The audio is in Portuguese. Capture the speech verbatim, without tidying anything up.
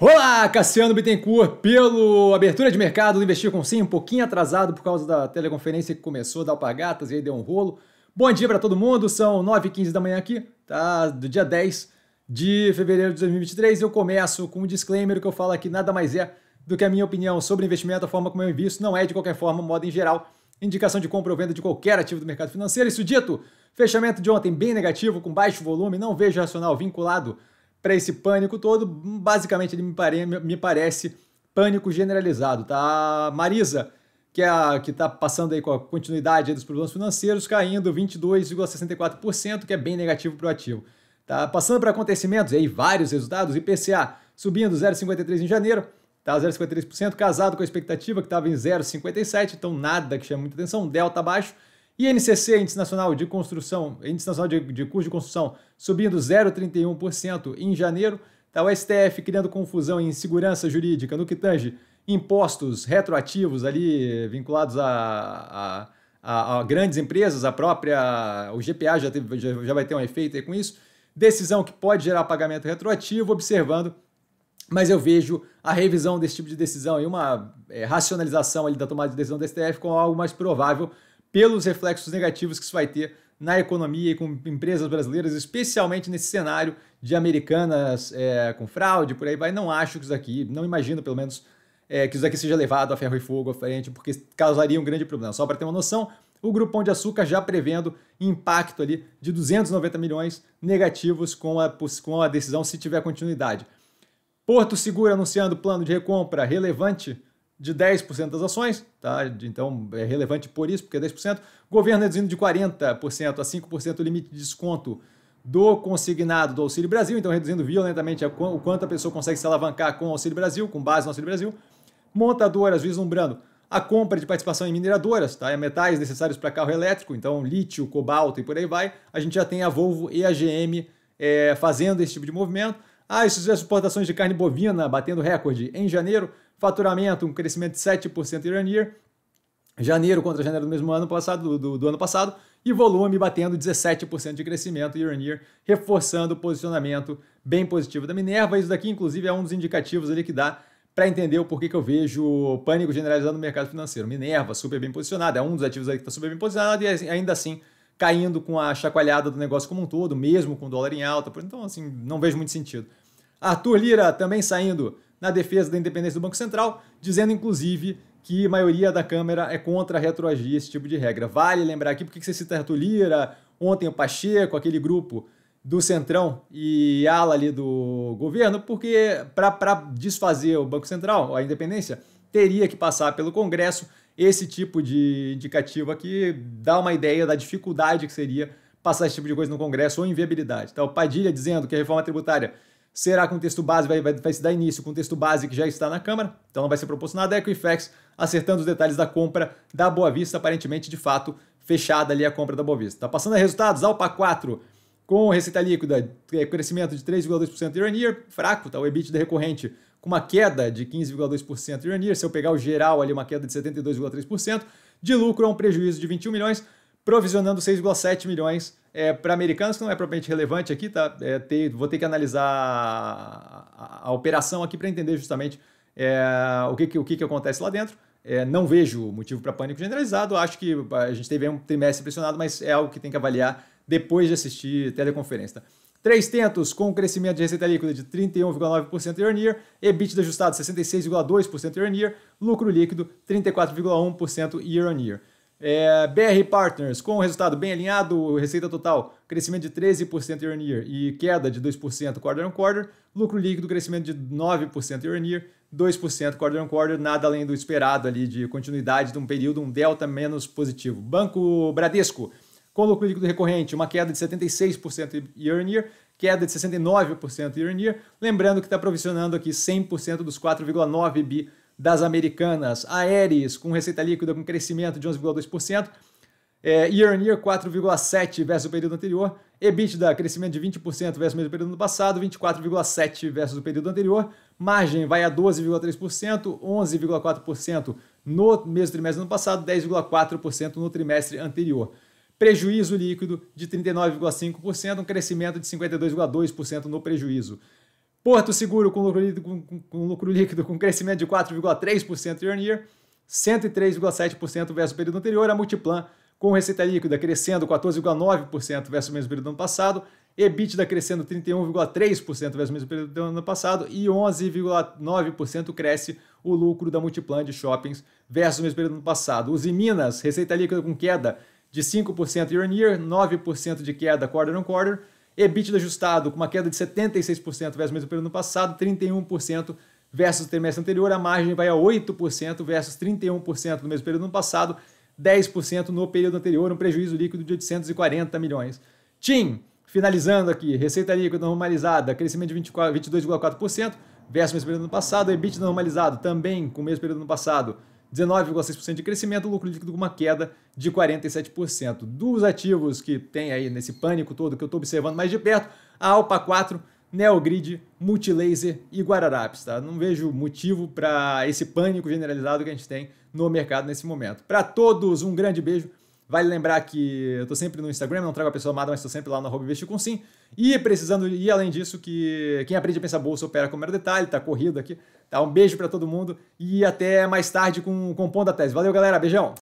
Olá, Cassiano Bittencourt, pelo Abertura de Mercado do Investir com SIM, um pouquinho atrasado por causa da teleconferência que começou da Alpargatas e aí deu um rolo. Bom dia para todo mundo, são nove e quinze da manhã aqui, tá? Do dia dez de fevereiro de dois mil e vinte e três. Eu começo com um disclaimer que eu falo aqui nada mais é do que a minha opinião sobre investimento, a forma como eu invisto, não é de qualquer forma, modo em geral, indicação de compra ou venda de qualquer ativo do mercado financeiro. Isso dito, fechamento de ontem bem negativo, com baixo volume, não vejo racional vinculado para esse pânico todo. Basicamente ele me, pare... me parece pânico generalizado, tá? Marisa, que é a... que está passando aí com a continuidade aí dos problemas financeiros, caindo vinte e dois vírgula sessenta e quatro por cento, que é bem negativo para o ativo. Tá? Passando para acontecimentos, aí vários resultados, I P C A subindo zero vírgula cinquenta e três por cento em janeiro, tá? zero vírgula cinquenta e três por cento, casado com a expectativa que estava em zero vírgula cinquenta e sete por cento, então nada que chame muita atenção, delta abaixo. E I N C C, Índice Nacional de Construção, Índice Nacional de, de Custo de Construção, subindo zero vírgula trinta e um por cento em janeiro. Tá, o S T F criando confusão em segurança jurídica no que tange impostos retroativos ali vinculados a, a, a, a grandes empresas, a própria, o G P A já, teve, já, já vai ter um efeito aí com isso. Decisão que pode gerar pagamento retroativo, observando, mas eu vejo a revisão desse tipo de decisão e uma é, racionalização ali da tomada de decisão do S T F como algo mais provável, pelos reflexos negativos que isso vai ter na economia e com empresas brasileiras, especialmente nesse cenário de Americanas é, com fraude, por aí vai. Não acho que isso aqui, não imagino pelo menos é, que isso aqui seja levado a ferro e fogo à frente, porque causaria um grande problema. Só para ter uma noção, o Grupo Pão de Açúcar já prevendo impacto ali de duzentos e noventa milhões negativos com a, com a decisão, se tiver continuidade. Porto Seguro anunciando plano de recompra relevante de dez por cento das ações, tá? Então é relevante por isso, porque é dez por cento. Governo reduzindo de quarenta por cento a cinco por cento o limite de desconto do consignado do Auxílio Brasil, então reduzindo violentamente o quanto a pessoa consegue se alavancar com o Auxílio Brasil, com base no Auxílio Brasil. Montadoras vislumbrando a compra de participação em mineradoras, tá? Metais necessários para carro elétrico, então lítio, cobalto e por aí vai. A gente já tem a Volvo e a G M é, fazendo esse tipo de movimento. Ah, isso as exportações de carne bovina batendo recorde em janeiro. Faturamento, um crescimento de sete por cento em Rainier, janeiro contra janeiro do mesmo ano passado, do, do, do ano passado, e volume batendo dezessete por cento de crescimento em Rainier, reforçando o posicionamento bem positivo da Minerva. Isso daqui, inclusive, é um dos indicativos ali que dá para entender o porquê que eu vejo pânico generalizado no mercado financeiro. Minerva, super bem posicionada, é um dos ativos ali que está super bem posicionado e ainda assim caindo com a chacoalhada do negócio como um todo, mesmo com o dólar em alta. Então, assim, não vejo muito sentido. Arthur Lira também saindo na defesa da independência do Banco Central, dizendo, inclusive, que a maioria da Câmara é contra retroagir esse tipo de regra. Vale lembrar aqui, porque você cita Arthur Lira, ontem o Pacheco, aquele grupo do Centrão e ala ali do governo, porque para desfazer o Banco Central, a independência, teria que passar pelo Congresso. Esse tipo de indicativo aqui dá uma ideia da dificuldade que seria passar esse tipo de coisa no Congresso ou inviabilidade. Então, Padilha dizendo que a reforma tributária será com o texto base, vai, vai, vai se dar início com o texto base que já está na Câmara, então não vai ser proporcionado. A Equifax acertando os detalhes da compra da Boa Vista, aparentemente, de fato, fechada ali a compra da Boa Vista. Tá passando a resultados, Alpa quatro com receita líquida, crescimento de três vírgula dois por cento year on year, fraco, tá? O EBITDA recorrente com uma queda de quinze vírgula dois por cento year on year, se eu pegar o geral ali, uma queda de setenta e dois vírgula três por cento, de lucro a um prejuízo de vinte e um milhões, provisionando seis vírgula sete milhões é, para Americanas, que não é propriamente relevante aqui, tá? É, ter, vou ter que analisar a, a, a operação aqui para entender justamente é, o, que, que, o que, que acontece lá dentro. É, não vejo motivo para pânico generalizado, acho que a gente teve um trimestre pressionado, mas é algo que tem que avaliar depois de assistir teleconferência. Tá? Três tentos com um crescimento de receita líquida de trinta e um vírgula nove por cento year on year, EBITDA ajustado sessenta e seis vírgula dois por cento year on year, lucro líquido trinta e quatro vírgula um por cento year on year. É, B R Partners com um resultado bem alinhado, receita total crescimento de treze por cento year on year e queda de dois por cento quarter on quarter, lucro líquido crescimento de nove por cento year on year, dois por cento quarter on quarter, nada além do esperado ali de continuidade de um período, um delta menos positivo. Banco Bradesco com lucro líquido recorrente, uma queda de setenta e seis por cento year on year, queda de sessenta e nove por cento year on year, lembrando que está provisionando aqui cem por cento dos quatro vírgula nove bi das Americanas. Aeris com receita líquida com crescimento de onze vírgula dois por cento, é, year on year quatro vírgula sete por cento versus o período anterior, EBITDA crescimento de vinte por cento versus o mesmo período do passado, vinte e quatro vírgula sete por cento versus o período anterior, margem vai a doze vírgula três por cento, onze vírgula quatro por cento no mesmo trimestre do ano passado, dez vírgula quatro por cento no trimestre anterior. Prejuízo líquido de trinta e nove vírgula cinco por cento, um crescimento de cinquenta e dois vírgula dois por cento no prejuízo. Porto Seguro com lucro líquido com, com, com, lucro líquido, com crescimento de quatro vírgula três por cento year on year, cento e três vírgula sete por cento versus o período anterior. A Multiplan com receita líquida crescendo quatorze vírgula nove por cento versus o mesmo período do ano passado, EBITDA crescendo trinta e um vírgula três por cento versus o mesmo período do ano passado e onze vírgula nove por cento cresce o lucro da Multiplan de shoppings versus o mesmo período do ano passado. Os Minas, receita líquida com queda de cinco por cento year on year, nove por cento de queda quarter on quarter, EBITDA ajustado com uma queda de setenta e seis por cento versus o mesmo período do ano passado, trinta e um por cento versus o trimestre anterior, a margem vai a oito por cento versus trinta e um por cento no mesmo período do ano passado, dez por cento no período anterior, um prejuízo líquido de oitocentos e quarenta milhões. TIM, finalizando aqui, receita líquida normalizada, crescimento de vinte e dois vírgula quatro por cento versus o mesmo período do ano passado, EBITDA normalizado também com o mesmo período do ano passado, dezenove vírgula seis por cento de crescimento, lucro líquido com uma queda de quarenta e sete por cento. Dos ativos que tem aí nesse pânico todo que eu estou observando mais de perto, a Alpa quatro, Neogrid, Multilaser e Guararapes. Tá? Não vejo motivo para esse pânico generalizado que a gente tem no mercado nesse momento. Para todos, um grande beijo. Vale lembrar que eu estou sempre no Instagram, não trago a pessoa amada, mas estou sempre lá no arroba Investir com SIM. E precisando, e além disso, que quem aprende a pensar bolsa opera com o mero detalhe, tá corrido aqui. Tá? Um beijo para todo mundo e até mais tarde com o Compondo a Tese. Valeu, galera. Beijão!